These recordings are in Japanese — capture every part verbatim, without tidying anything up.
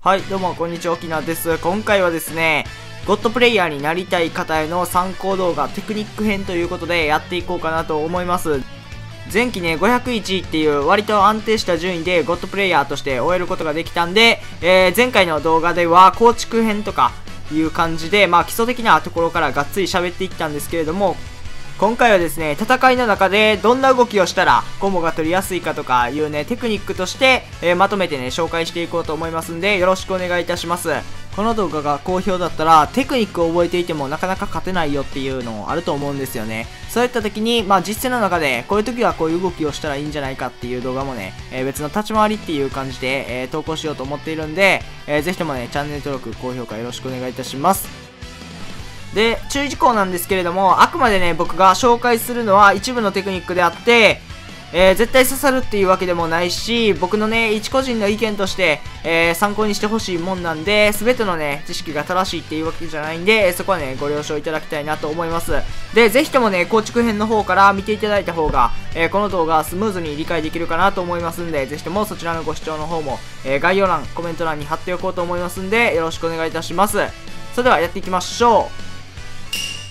はい、どうも、こんにちは、沖縄です。今回はですね、ゴッドプレイヤーになりたい方への参考動画、テクニック編ということでやっていこうかなと思います。前期ね、ごひゃくいちいっていう割と安定した順位でゴッドプレイヤーとして終えることができたんで、えー、前回の動画では構築編とかいう感じで、まあ基礎的なところからがっつり喋っていったんですけれども、今回はですね、戦いの中でどんな動きをしたらコンボが取りやすいかとかいうね、テクニックとして、えー、まとめてね、紹介していこうと思いますんで、よろしくお願いいたします。この動画が好評だったら、テクニックを覚えていてもなかなか勝てないよっていうのあると思うんですよね。そういった時に、まあ実戦の中で、こういう時はこういう動きをしたらいいんじゃないかっていう動画もね、えー、別の立ち回りっていう感じで、えー、投稿しようと思っているんで、えー、ぜひともね、チャンネル登録、高評価よろしくお願いいたします。で、注意事項なんですけれども、あくまでね、僕が紹介するのは一部のテクニックであって、えー、絶対刺さるっていうわけでもないし、僕のね、一個人の意見として、えー、参考にしてほしいもんなんで、すべてのね、知識が正しいっていうわけじゃないんで、そこはね、ご了承いただきたいなと思います。で、ぜひともね、構築編の方から見ていただいた方が、えー、この動画スムーズに理解できるかなと思いますんで、ぜひともそちらのご視聴の方も、えー、概要欄、コメント欄に貼っておこうと思いますんで、よろしくお願いいたします。それではやっていきましょう。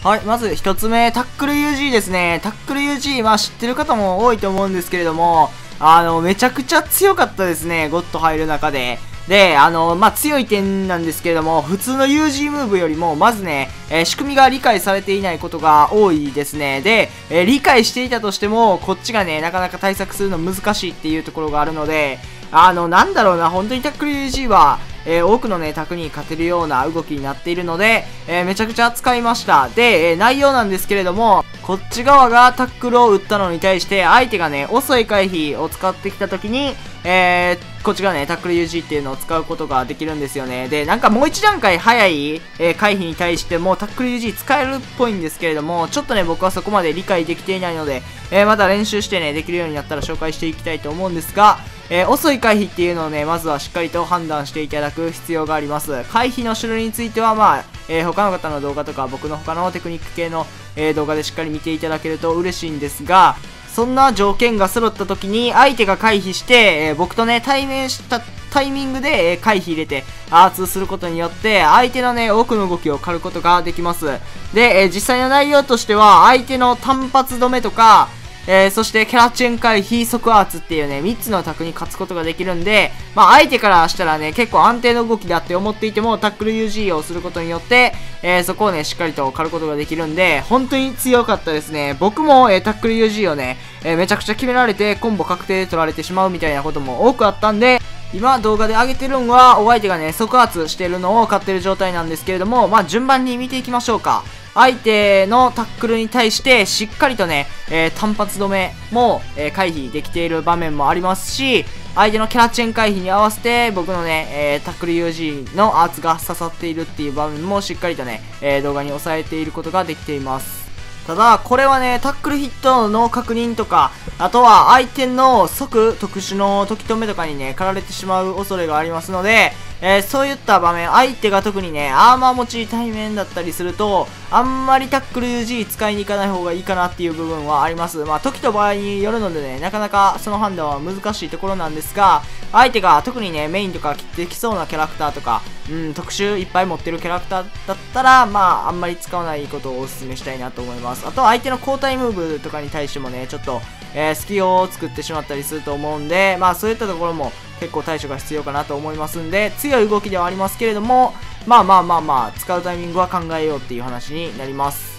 はい、まず一つ目、タックル ユージー ですね。タックル ユージー は知ってる方も多いと思うんですけれども、あの、めちゃくちゃ強かったですね、ゴッド入る中で。で、あの、まあ、強い点なんですけれども、普通の ユージー ムーブよりも、まずね、えー、仕組みが理解されていないことが多いですね。で、えー、理解していたとしても、こっちがね、なかなか対策するの難しいっていうところがあるので、あの、なんだろうな、本当にタックル ユージー は、えー、多くのね、卓に勝てるような動きになっているので、えー、めちゃくちゃ使いました。で、えー、内容なんですけれども、こっち側がタックルを打ったのに対して、相手がね、遅い回避を使ってきたときに、えー、こっちがね、タックル ユージー っていうのを使うことができるんですよね。で、なんかもう一段階早い、えー、回避に対しても、タックル ユージー 使えるっぽいんですけれども、ちょっとね、僕はそこまで理解できていないので、えー、また練習してね、できるようになったら紹介していきたいと思うんですが、えー、遅い回避っていうのをね、まずはしっかりと判断していただく必要があります。回避の種類については、まあ、えー、他の方の動画とか、僕の他のテクニック系の、えー、動画でしっかり見ていただけると嬉しいんですが、そんな条件が揃った時に、相手が回避して、えー、僕とね、対面したタイミングで、えー、回避入れて、アーツー することによって、相手のね、多くの動きを狩ることができます。で、えー、実際の内容としては、相手の単発止めとか、えー、そして、キャラチェン回避、即アーツっていうね、みっつのタクに勝つことができるんで、まあ、相手からしたらね、結構安定の動きだって思っていても、タックル ユージー をすることによって、えー、そこをね、しっかりと狩ることができるんで、本当に強かったですね。僕も、えー、タックル ユージー をね、えー、めちゃくちゃ決められて、コンボ確定で取られてしまうみたいなことも多くあったんで、今動画で上げてるんは、お相手がね、即アーツしてるのを買ってる状態なんですけれども、まあ、順番に見ていきましょうか。相手のタックルに対してしっかりとね、えー、単発止めも、えー、回避できている場面もありますし、相手のキャラチェン回避に合わせて僕のね、えー、タックル ユージー のアーツが刺さっているっていう場面もしっかりとね、えー、動画に抑えていることができています。ただ、これはね、タックルヒットの確認とか、あとは相手の即特殊の時止めとかにね、狩られてしまう恐れがありますので、えー、そういった場面、相手が特にね、アーマー持ち対面だったりすると、あんまりタックル ユージー 使いに行かない方がいいかなっていう部分はあります。まあ、時と場合によるのでね、なかなかその判断は難しいところなんですが、相手が特にね、メインとか切ってきそうなキャラクターとか、うん、特殊いっぱい持ってるキャラクターだったら、まあ、あんまり使わないことをお勧めしたいなと思います。あとは相手の交代ムーブとかに対してもね、ちょっと、えー、隙を作ってしまったりすると思うんで、まあ、そういったところも、結構対処が必要かなと思いますんで、強い動きではありますけれども、まあまあまあまあ、使うタイミングは考えようっていう話になります。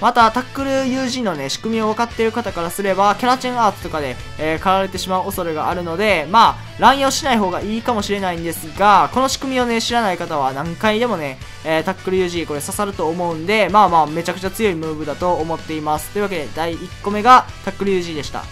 また、タックル ユージー のね、仕組みを分かっている方からすれば、キャラチェンアーツとかで、えー、狩られてしまう恐れがあるので、まあ、乱用しない方がいいかもしれないんですが、この仕組みをね、知らない方は何回でもね、えー、タックル ユージー これ刺さると思うんで、まあまあ、めちゃくちゃ強いムーブだと思っています。というわけで、だいいっこめがタックル ユージー でした。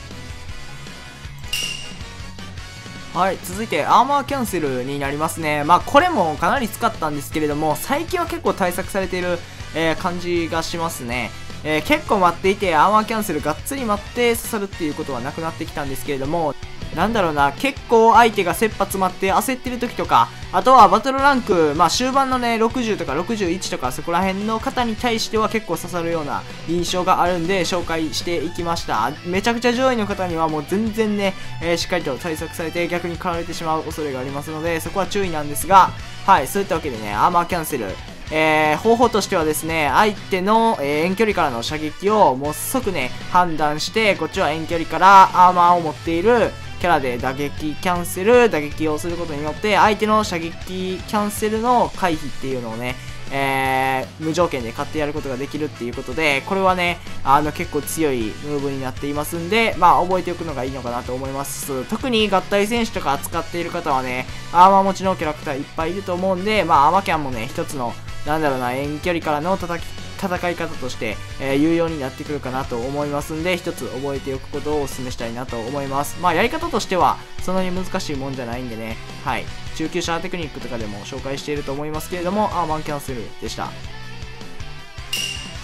はい、続いてアーマーキャンセルになりますね。まあこれもかなり使ったんですけれども、最近は結構対策されている、えー、感じがしますね。えー、結構待っていて、アーマーキャンセルがっつり待って刺さるっていうことはなくなってきたんですけれども、なんだろうな、結構相手が切羽詰まって焦ってる時とか、あとはバトルランク、まあ終盤のね、ろくじゅうとかろくじゅういちとかそこら辺の方に対しては結構刺さるような印象があるんで紹介していきました。めちゃくちゃ上位の方にはもう全然ね、えー、しっかりと対策されて逆に狩られてしまう恐れがありますので、そこは注意なんですが、はい、そういったわけでね、アーマーキャンセル。えー、方法としてはですね、相手の、えー、遠距離からの射撃をもう即ね、判断して、こっちは遠距離からアーマーを持っているキャラで打撃キャンセル、打撃をすることによって、相手の射撃キャンセルの回避っていうのをね、えー、無条件で買ってやることができるっていうことで、これはね、あの結構強いムーブになっていますんで、まあ覚えておくのがいいのかなと思います。特に合体選手とか扱っている方はね、アーマー持ちのキャラクターいっぱいいると思うんで、まあアーマーキャンもね、一つの、なんだろうな、遠距離からの叩き、戦い方として、えー、有用になってくるかなと思いますんで、一つ覚えておくことをお勧めしたいなと思います。まあ、やり方としては、そんなに難しいもんじゃないんでね、はい。中級者テクニックとかでも紹介していると思いますけれども、アーマーキャンセルでした。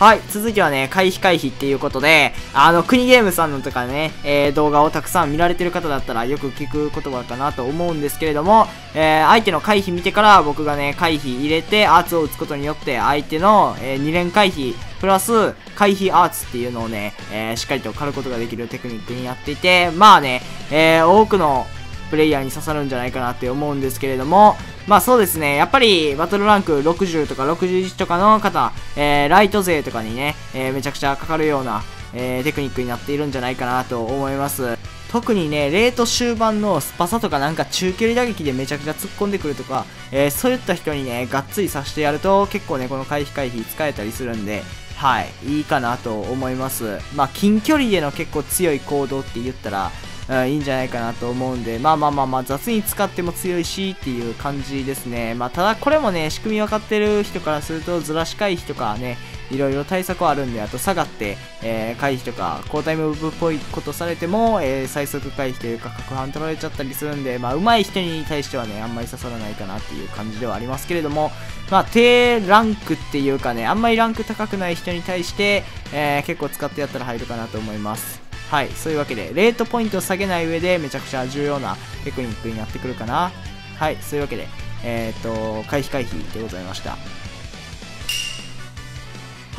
はい、続いてはね、回避回避っていうことで、あの、国ゲームさんのとかね、えー、動画をたくさん見られてる方だったらよく聞く言葉かなと思うんですけれども、えー、相手の回避見てから僕がね、回避入れてアーツを打つことによって相手の、えー、に連回避、プラス回避アーツっていうのをね、えー、しっかりと狩ることができるテクニックになっていて、まあね、えー、多くのプレイヤーに刺さるんじゃないかなって思うんですけれども、まあそうですね、やっぱりバトルランクろくじゅうとかろくじゅういちとかの方、えー、ライト勢とかにね、えー、めちゃくちゃかかるような、えー、テクニックになっているんじゃないかなと思います。特にね、レート終盤のスパサとかなんか中距離打撃でめちゃくちゃ突っ込んでくるとか、えー、そういった人にね、がっつり刺してやると結構ね、この回避回避使えたりするんで、はい、いいかなと思います。まあ近距離での結構強い行動って言ったら、うん、いいんじゃないかなと思うんで、まあまあまあまあ雑に使っても強いしっていう感じですね。まあただこれもね、仕組み分かってる人からするとずらし回避とかね、いろいろ対策はあるんで、あと下がって、えー、回避とか交代ムーブっぽいことされても、えー、最速回避というか角反取られちゃったりするんで、まあ上手い人に対してはね、あんまり刺さらないかなっていう感じではありますけれども、まあ低ランクっていうかね、あんまりランク高くない人に対して、えー、結構使ってやったら入るかなと思います。はい、そういうわけで、レートポイントを下げない上でめちゃくちゃ重要なテクニックになってくるかな。はい、そういうわけで、えー、っと、回避回避でございました。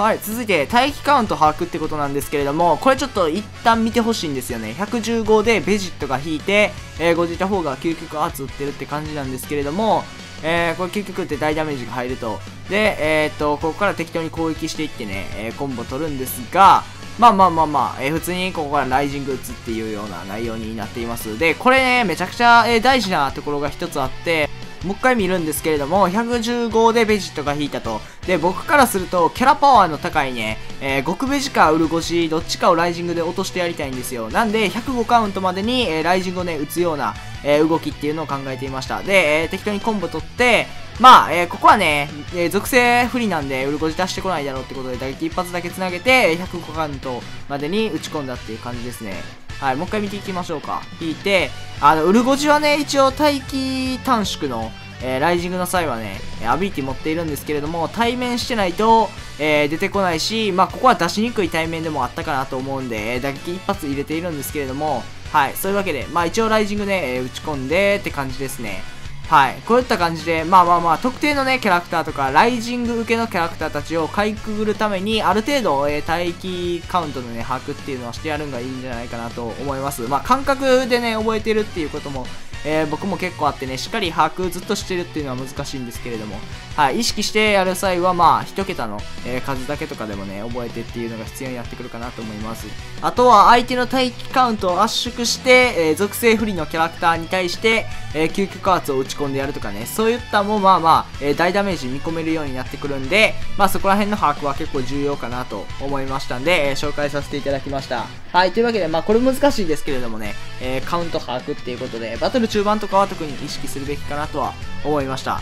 はい、続いて、待機カウント把握ってことなんですけれども、これちょっと一旦見てほしいんですよね。ひゃくじゅうごでベジットが引いて、えー、ゴジータフォーが究極アーツ打ってるって感じなんですけれども、えー、これ究極って大ダメージが入ると。で、えー、っと、ここから適当に攻撃していってね、えー、コンボ取るんですが、まあまあまあまあ、えー、普通にここからライジング打つっていうような内容になっています。で、これね、めちゃくちゃ、えー、大事なところが一つあって、もう一回見るんですけれども、ひゃくじゅうごでベジットが引いたと。で、僕からすると、キャラパワーの高いね、えー、極ベジかウルゴジ、どっちかをライジングで落としてやりたいんですよ。なんで、ひゃくごカウントまでに、えー、ライジングをね、打つような、えー、動きっていうのを考えていました。で、えー、適当にコンボ取って、まあ、えー、ここはね、えー、属性不利なんで、ウルゴジ出してこないだろうってことで、打撃一発だけ繋げて、ひゃくごカウントまでに打ち込んだっていう感じですね。はい、もう一回見ていきましょうか。引いて、あの、ウルゴジはね、一応待機短縮の、えー、ライジングの際はね、アビリティ持っているんですけれども、対面してないと、えー、出てこないし、まあ、ここは出しにくい対面でもあったかなと思うんで、えー、打撃一発入れているんですけれども、はい、そういうわけで、まあ、一応ライジングね、えー、打ち込んでって感じですね。はい。こういった感じで、まあまあまあ、特定のね、キャラクターとか、ライジング受けのキャラクターたちをかいくぐるために、ある程度、えー、待機カウントのね、把握っていうのはしてやるんがいいんじゃないかなと思います。まあ、感覚でね、覚えてるっていうことも、えー、僕も結構あってね、しっかり把握ずっとしてるっていうのは難しいんですけれども、はい。意識してやる際は、まあ、一桁の、えー、数だけとかでもね、覚えてっていうのが必要になってくるかなと思います。あとは、相手の待機カウントを圧縮して、えー、属性不利のキャラクターに対して、えー、究極アーツを打ち込んでやるとかね、そういったもまあまあ、えー、大ダメージ見込めるようになってくるんで、まあそこら辺の把握は結構重要かなと思いましたんで、えー、紹介させていただきました。はい、というわけで、まあこれ難しいですけれどもね、えー、カウント把握っていうことで、バトル中盤とかは特に意識するべきかなとは思いました。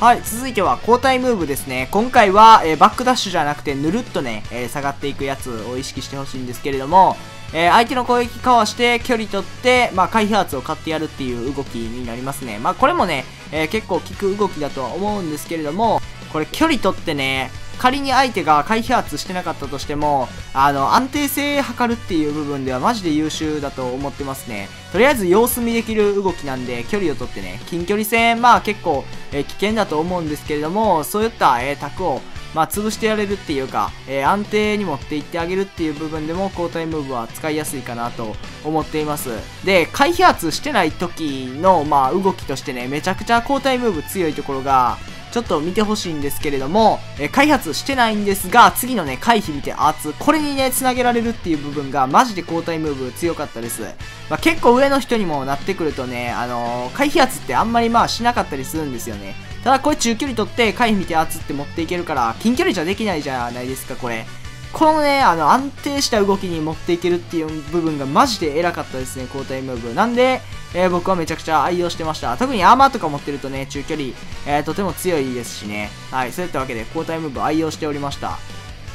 はい、続いては交代ムーブですね。今回は、えー、バックダッシュじゃなくてぬるっとね、えー、下がっていくやつを意識してほしいんですけれども、えー、相手の攻撃かわして距離取って、まあ、回避圧を買ってやるっていう動きになりますね。まあ、これもね、えー、結構効く動きだとは思うんですけれども、これ距離取ってね、仮に相手が再発してなかったとしても、あの安定性測るっていう部分ではマジで優秀だと思ってますね。とりあえず様子見できる動きなんで距離を取ってね、近距離戦まあ結構、えー、危険だと思うんですけれども、そういった、えー、タクをまあ潰してやれるっていうか、えー、安定に持っていってあげるっていう部分でも交代ムーブは使いやすいかなと思っています。で、回避圧してない時のまあ動きとしてね、めちゃくちゃ交代ムーブ強いところがちょっと見てほしいんですけれども、えー、開発してないんですが、次のね、回避見て圧、これにね、繋げられるっていう部分が、マジで交代ムーブ強かったです。まあ、結構上の人にもなってくるとね、あのー、回避圧ってあんまりまあしなかったりするんですよね。ただこれ中距離取って、回避見て圧って持っていけるから、近距離じゃできないじゃないですか、これ。このね、あの、安定した動きに持っていけるっていう部分がマジで偉かったですね、交代ムーブ。なんで、えー、僕はめちゃくちゃ愛用してました。特にアーマーとか持ってるとね、中距離、えー、とても強いですしね。はい、そういったわけで交代ムーブ愛用しておりました。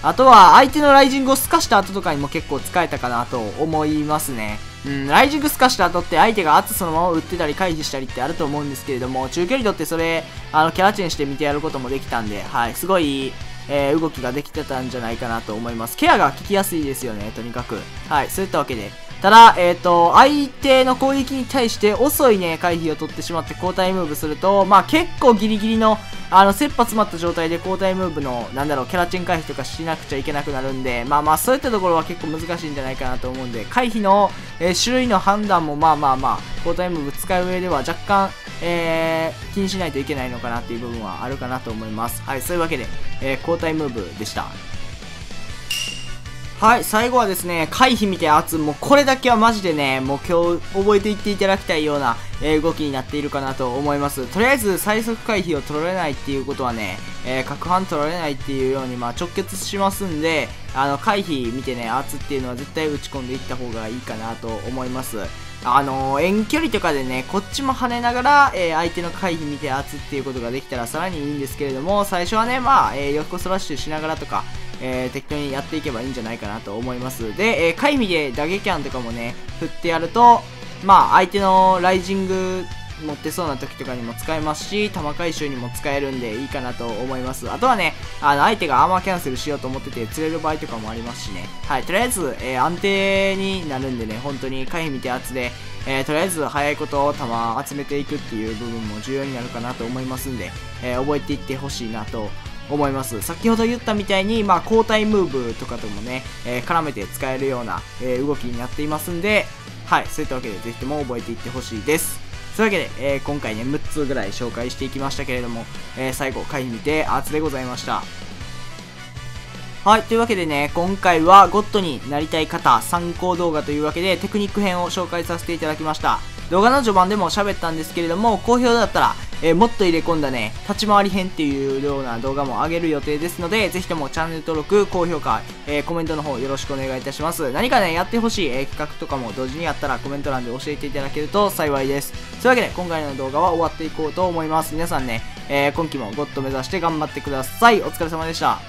あとは、相手のライジングを透かした後とかにも結構使えたかなと思いますね。うん、ライジング透かした後って相手が圧そのまま打ってたり回避したりってあると思うんですけれども、中距離取ってそれ、あの、キャラチェンして見てやることもできたんで、はい、すごい、えー、動きができてたんじゃないかなと思います。ケアが効きやすいですよね、とにかく。はい、そういったわけで。ただ、えっと、相手の攻撃に対して遅いね、回避を取ってしまって交代ムーブすると、まあ結構ギリギリの、あの、切羽詰まった状態で交代ムーブの、なんだろう、キャラチェン回避とかしなくちゃいけなくなるんで、まあまあそういったところは結構難しいんじゃないかなと思うんで、回避の、えー、種類の判断もまあまあまあ、交代ムーブ使う上では若干、えー、気にしないといけないのかなっていう部分はあるかなと思います。はい、そういうわけで、えー、交代ムーブでした。はい、最後はですね、回避見て圧、もうこれだけはマジでね、もう今日覚えていっていただきたいような、えー、動きになっているかなと思います。とりあえず最速回避を取られないっていうことはね、えー、角半取られないっていうように、まあ、直結しますんで、あの、回避見てね、圧っていうのは絶対打ち込んでいった方がいいかなと思います。あのー、遠距離とかでね、こっちも跳ねながら、えー、相手の回避見て圧っていうことができたらさらにいいんですけれども、最初はね、まあ、えー、横スラッシュしながらとか、えー、適当にやっていけばいいんじゃないかなと思います。で、えー、回避で打撃案とかもね、振ってやると、まあ、相手のライジング持ってそうな時とかにも使えますし、弾回収にも使えるんでいいかなと思います。あとはね、あの、相手がアーマーキャンセルしようと思ってて釣れる場合とかもありますしね。はい、とりあえず、えー、安定になるんでね、本当に回避見て圧で、えー、とりあえず早いことを弾集めていくっていう部分も重要になるかなと思いますんで、えー、覚えていってほしいなと思います。先ほど言ったみたいに、まあ、交代ムーブとかともね、えー、絡めて使えるような、えー、動きになっていますんで、はい、そういったわけでぜひとも覚えていってほしいです。というわけで、えー、今回ね、むっつぐらい紹介していきましたけれども、えー、最後、回避見て圧でございました。はい、というわけでね、今回はゴッドになりたい方参考動画というわけで、テクニック編を紹介させていただきました。動画の序盤でも喋ったんですけれども、好評だったら、えー、もっと入れ込んだね、立ち回り編っていうような動画も上げる予定ですので、ぜひともチャンネル登録、高評価、えー、コメントの方よろしくお願いいたします。何かね、やってほしい、えー、企画とかも同時にやったらコメント欄で教えていただけると幸いです。というわけで、今回の動画は終わっていこうと思います。皆さんね、えー、今期もゴッド目指して頑張ってください。お疲れ様でした。